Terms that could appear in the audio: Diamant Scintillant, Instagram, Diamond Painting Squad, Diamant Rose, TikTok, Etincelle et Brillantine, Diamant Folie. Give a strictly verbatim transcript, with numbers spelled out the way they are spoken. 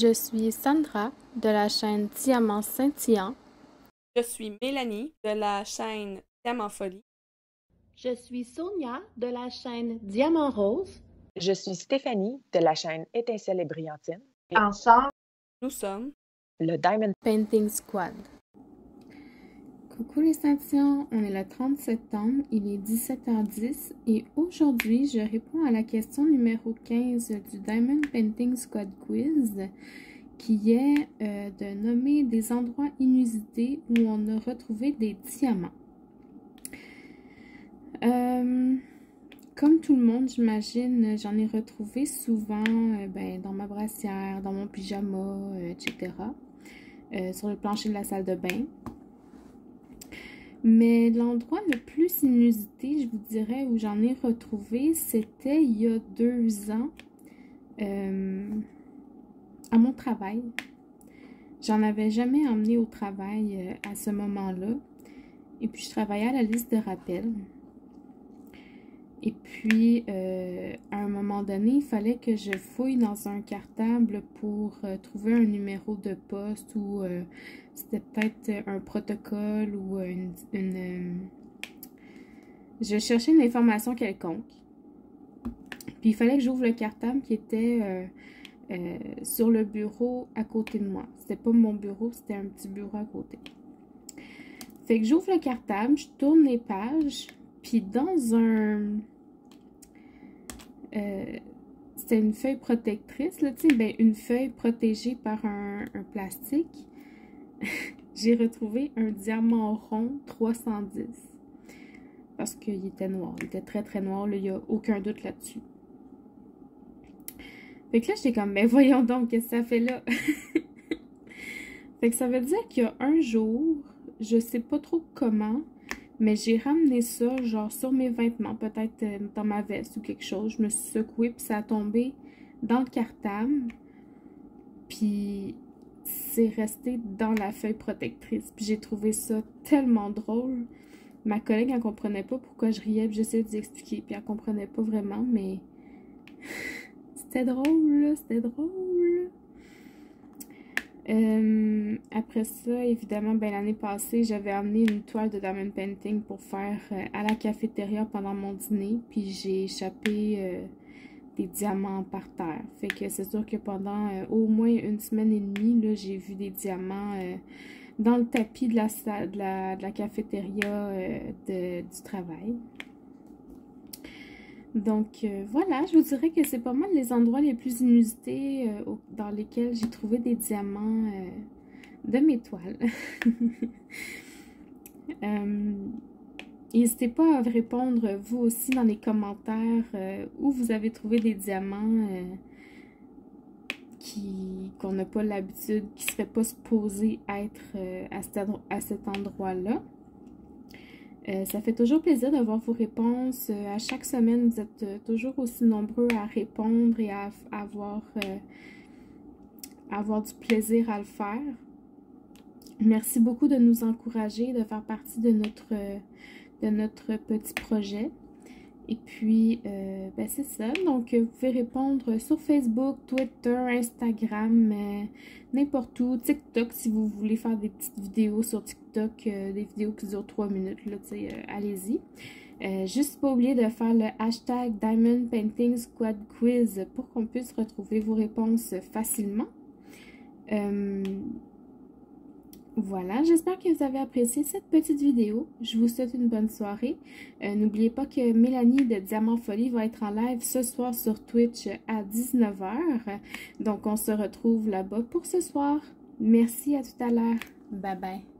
Je suis Sandra de la chaîne Diamant Scintillant. Je suis Mélanie de la chaîne Diamant Folie. Je suis Sonia de la chaîne Diamant Rose. Je suis Stéphanie de la chaîne Étincelle et Brillantine. Et ensemble, nous sommes le Diamond Painting Squad. Coucou les Scintillants, on est le trente septembre, il est dix-sept heures dix et aujourd'hui je réponds à la question numéro quinze du Diamond Painting Squad Quiz qui est euh, de nommer des endroits inusités où on a retrouvé des diamants. Euh, comme tout le monde j'imagine, j'en ai retrouvé souvent euh, ben, dans ma brassière, dans mon pyjama, euh, et cetera. Euh, sur le plancher de la salle de bain. Mais l'endroit le plus inusité, je vous dirais, où j'en ai retrouvé, c'était il y a deux ans, euh, à mon travail. J'en avais jamais emmené au travail à ce moment-là. Et puis, je travaillais à la liste de rappel. Et puis, euh, à un moment donné, il fallait que je fouille dans un cartable pour euh, trouver un numéro de poste ou euh, c'était peut-être un protocole ou une... une euh... Je cherchais une information quelconque. Puis, il fallait que j'ouvre le cartable qui était euh, euh, sur le bureau à côté de moi. C'était pas mon bureau, c'était un petit bureau à côté. Fait que j'ouvre le cartable, je tourne les pages, puis dans un... Euh, c'était une feuille protectrice, là, tu sais, ben, une feuille protégée par un, un plastique. J'ai retrouvé un diamant rond trois cent dix. Parce qu'il était noir. Il était très, très noir. Là, il n'y a aucun doute là-dessus. Fait que là, j'étais comme, ben voyons donc, qu'est-ce que ça fait là? Fait que ça veut dire qu'il y a un jour, je sais pas trop comment, mais j'ai ramené ça, genre, sur mes vêtements, peut-être dans ma veste ou quelque chose. Je me suis secouée, puis ça a tombé dans le cartable. Puis, c'est resté dans la feuille protectrice. Puis, j'ai trouvé ça tellement drôle. Ma collègue, elle comprenait pas pourquoi je riais, puis j'essayais de lui expliquer. Puis, elle comprenait pas vraiment, mais... c'était drôle, là, c'était drôle. Euh, après ça, évidemment, ben, l'année passée, j'avais amené une toile de Diamond Painting pour faire euh, à la cafétéria pendant mon dîner. Puis j'ai échappé euh, des diamants par terre. Fait que c'est sûr que pendant euh, au moins une semaine et demie, j'ai vu des diamants euh, dans le tapis de la, de la, de la cafétéria euh, de, du travail. Donc euh, voilà, je vous dirais que c'est pas mal les endroits les plus inusités euh, au, dans lesquels j'ai trouvé des diamants euh, de mes toiles. euh, N'hésitez pas à répondre vous aussi dans les commentaires euh, où vous avez trouvé des diamants euh, qui qu'on n'a pas l'habitude, qui ne seraient pas supposés être euh, à cet, à cet endroit-là. Euh, ça fait toujours plaisir de voir vos réponses. Euh, à chaque semaine, vous êtes euh, toujours aussi nombreux à répondre et à, à avoir, euh, à avoir du plaisir à le faire. Merci beaucoup de nous encourager, de faire partie de notre, euh, de notre petit projet. Et puis, euh, ben c'est ça. Donc, vous pouvez répondre sur Facebook, Twitter, Instagram, euh, n'importe où. TikTok, si vous voulez faire des petites vidéos sur TikTok, euh, des vidéos qui durent trois minutes, là, tu sais, euh, allez-y. Euh, juste pas oublier de faire le hashtag Diamond Painting Squad Quiz pour qu'on puisse retrouver vos réponses facilement. Euh, Voilà, j'espère que vous avez apprécié cette petite vidéo. Je vous souhaite une bonne soirée. Euh, N'oubliez pas que Mélanie de Diamant Folie va être en live ce soir sur Twitch à dix-neuf heures. Donc, on se retrouve là-bas pour ce soir. Merci, à tout à l'heure. Bye bye.